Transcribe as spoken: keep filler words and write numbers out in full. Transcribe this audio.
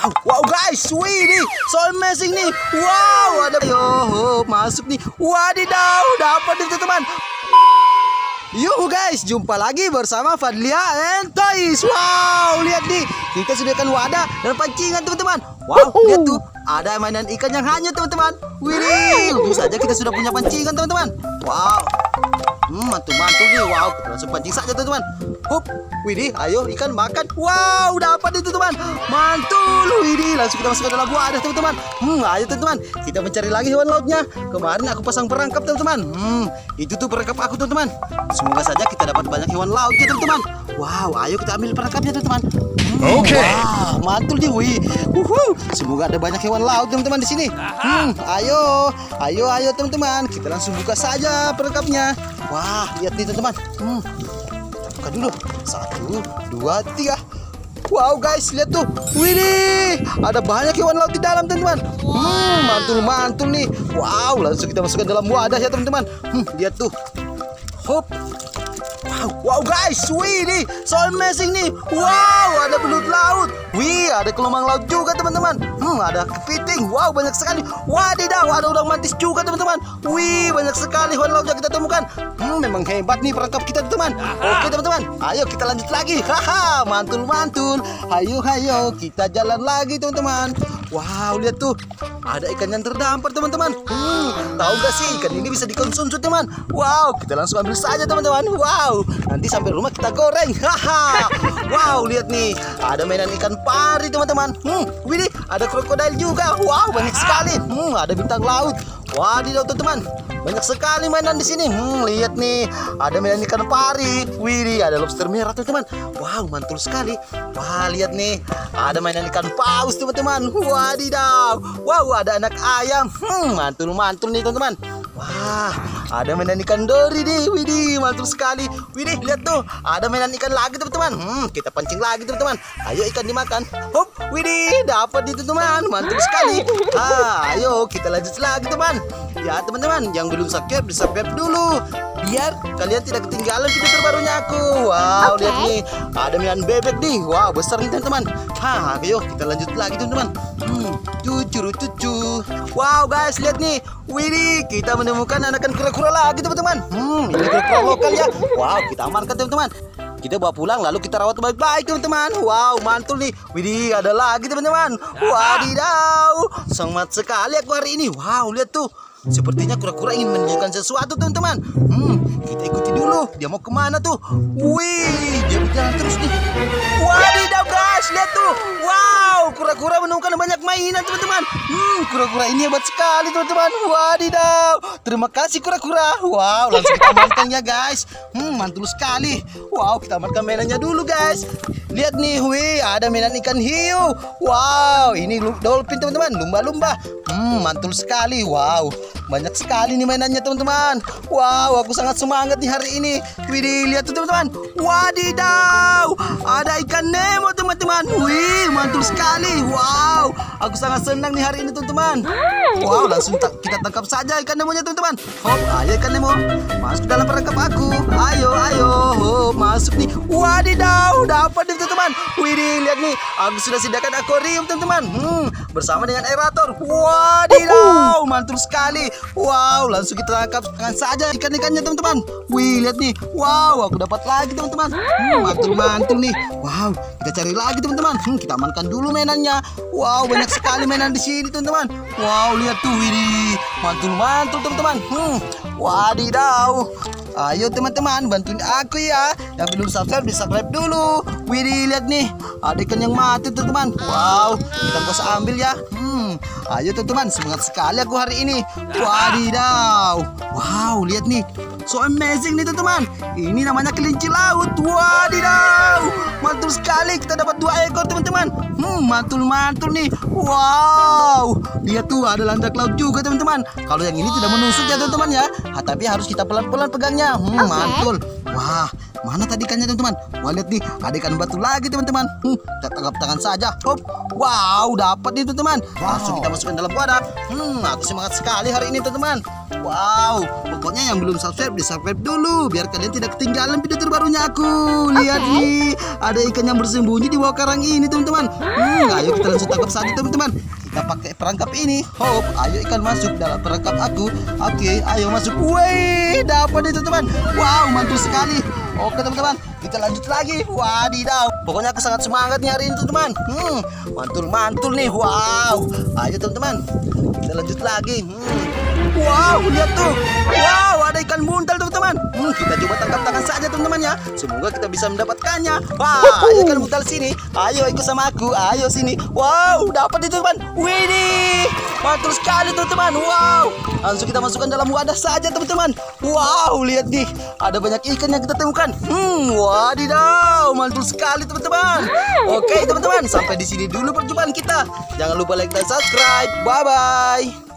Wow, wow guys, Widi, so amazing nih. Wow, ada yo masuk nih. Wadidaw, dapat itu teman. Yuhu guys, jumpa lagi bersama Vadly And Toys. Wow, lihat nih, kita sediakan wadah dan pancingan teman-teman. Wow, lihat tuh, ada mainan ikan yang hanyut teman-teman. Wih, tentu saja kita sudah punya pancingan teman-teman. Wow, hmm, mantu-mantu nih. Wow, kita langsung pancing saja teman-teman. Hup, Widi, ayo ikan makan. Wow, dapat itu teman. Mantul, Widi. Langsung kita masuk ke dalam wadah teman-teman. Hmm, ayo teman-teman, kita mencari lagi hewan lautnya. Kemarin aku pasang perangkap teman-teman. Hmm, itu tuh perangkap aku teman-teman. Semoga saja kita dapat banyak hewan laut ya teman-teman. Wow, ayo kita ambil perangkapnya teman-teman. Hmm, Oke. Okay. Wow, mantul nih, Widi. Uhuh, semoga ada banyak hewan laut teman-teman di sini. Hmm, ayo, ayo, ayo teman-teman, kita langsung buka saja perangkapnya. Wah, lihat nih teman-teman. Hmm. Buka dulu. Satu, dua, tiga. Wow guys, lihat tuh. Wih, ada banyak hewan laut di dalam teman-teman. Hmm, mantul-mantul nih. Wow, langsung kita masukkan dalam wadah ya teman-teman. Hmm, lihat tuh. Hop. Wow, wow guys, wih, so amazing nih. Wow, ada belut laut. Wih, ada kelomang laut juga teman-teman. Hmm, ada kepiting. Wow, banyak sekali. Wadidaw, ada udang mantis juga teman-teman. Wih, banyak sekali hewan laut yang kita temukan. Hmm, memang hebat nih perangkap kita teman-teman. Oke teman-teman, ayo kita lanjut lagi. Haha, mantul-mantul. Ayo, ayo, kita jalan lagi teman-teman. Wow, lihat tuh, ada ikan yang terdampar teman-teman. Hmm, tahu gak sih ikan ini bisa dikonsumsi teman. Wow, kita langsung ambil saja teman-teman. Wow, nanti sampai rumah kita goreng. Haha. Wow, lihat nih, ada mainan ikan pari teman-teman. Hmm, Widi, ada krokodil juga. Wow, banyak sekali. Hmm, ada bintang laut. Wadidaw teman-teman, banyak sekali mainan di sini. Hmm, lihat nih, ada mainan ikan pari. Widi, ada lobster merah teman-teman. Wow, mantul sekali. Wah, lihat nih, ada mainan ikan paus teman-teman. Wow. Wadidaw, wow ada anak ayam, hmm, mantul-mantul nih teman-teman. Wah, ada mainan ikan dori nih, Widi, mantul sekali. Widi, lihat tuh, ada mainan ikan lagi teman-teman. Hmm, kita pancing lagi teman-teman. Ayo ikan dimakan. Hop, Widi, dapat itu teman, mantul sekali. Ah, ayo kita lanjut lagi teman. Ya teman-teman, yang belum subscribe, di subscribe dulu, biar kalian tidak ketinggalan video terbarunya aku. Wow, okay. Lihat nih, ada mainan bebek nih. Wow, besar nih teman-teman. Hah, ayo kita lanjut lagi teman-teman. Cucu-cucu. Wow guys, lihat nih, Widi, kita menemukan anakan kura-kura lagi teman-teman. Hmm, ini kura-kura lokal ya. Wow, kita amankan teman-teman. Kita bawa pulang lalu kita rawat baik-baik teman-teman. Wow, mantul nih. Widi, ada lagi teman-teman. Wadidaw, sangat sekali aku hari ini. Wow, lihat tuh, sepertinya kura-kura ingin menunjukkan sesuatu teman-teman. Hmm, kita ikuti dulu. Dia mau kemana tuh? Wih, dia berjalan terus nih. Wadidaw guys, lihat tuh. Wow, kura-kura menemukan banyak mainan teman-teman. Hmm, kura-kura ini hebat sekali teman-teman. Wadidaw, terima kasih kura-kura. Wow, langsung kita amankannya guys. Hmm, mantul sekali. Wow, kita amankan mainannya dulu guys. Lihat nih, wih, ada mainan ikan hiu. Wow, ini dolphin teman-teman, lumba-lumba. Hmm, mantul sekali. Wow, banyak sekali nih mainannya teman-teman. Wow, aku sangat semangat nih hari ini. Wih, lihat tuh teman-teman. Wadidaw, ada ikan Nemo teman-teman. Wih, mantul sekali. Wow, aku sangat senang nih hari ini teman-teman. Wow, langsung ta kita tangkap saja ikan Nemonya teman-teman. Hop, ayo ikan Nemo, masuk dalam perangkap aku. Ayo, ayo, hop, masuk nih. Wadidaw, dapat teman-teman. Wih, lihat nih, aku sudah sediakan akuarium teman-teman. Hmm, bersama dengan aerator. Wadidaw, mantul sekali. Wow, langsung kita tangkap tangan saja ikan-ikannya teman-teman. Wih, lihat nih. Wow, aku dapat lagi teman-teman. Hmm, mantul-mantul nih. Wow, kita cari lagi teman-teman. Hmm, kita amankan dulu mainannya. Wow, banyak sekali mainan di sini teman-teman. Wow, lihat tuh, wih, mantul-mantul teman-teman. Hmm, wadidaw. Ayo teman-teman, bantuin aku ya. Yang belum subscribe, di subscribe dulu. Widi, lihat nih, ada ikan yang mati teman-teman. Wow, kita harus ambil ya. Hmm, ayo teman-teman, semangat sekali aku hari ini. Wadidaw. Wow, lihat nih, so amazing nih teman-teman. Ini namanya kelinci laut. Wadidaw, mantul sekali. Kita dapat dua ekor teman-teman. Hmm, mantul-mantul nih. Wow, lihat tuh, ada landak laut juga teman-teman. Kalau yang ini tidak menusuk ya teman-teman ya. Nah, tapi harus kita pelan-pelan pegangnya. Hmm, okay. Mantul. Wah, mana tadi ikannya teman-teman? Wah, lihat nih, ada ikan batu lagi teman-teman. Hmm, kita tangkap tangan saja. Hop. Wow, dapat nih teman-teman. Langsung kita masukkan dalam wadah. Hmm, aku semangat sekali hari ini teman-teman. Wow, pokoknya yang belum subscribe di subscribe dulu biar kalian tidak ketinggalan video terbarunya aku. Lihat okay. nih, ada ikan yang bersembunyi di bawah karang ini, teman-teman. Hmm, ayo kita langsung tangkap saja, teman-teman. Kita pakai perangkap ini. Hop, ayo ikan masuk dalam perangkap aku. Oke, okay, ayo masuk. Wih, dapat itu, teman-teman. Wow, mantul sekali. Oke, teman-teman, kita lanjut lagi. Wadidaw, pokoknya aku sangat semangat nih hari ini, teman-teman. Hmm, mantul-mantul nih. Wow, ayo teman-teman, kita lanjut lagi. Hmm. Wow, lihat tuh. Wow, ada ikan buntal, teman-teman. Hmm, kita coba tangkap tangan saja, teman-teman ya. Semoga kita bisa mendapatkannya. Wah, ayo ikan buntal sini. Ayo ikut sama aku. Ayo sini. Wow, dapat itu, teman. Widi, mantul sekali, teman-teman. Wow, langsung kita masukkan dalam wadah saja, teman-teman. Wow, lihat nih, ada banyak ikan yang kita temukan. Hmm, wadidaw, mantul sekali, teman-teman. Oke, teman-teman, sampai di sini dulu perjumpaan kita. Jangan lupa like dan subscribe. Bye-bye.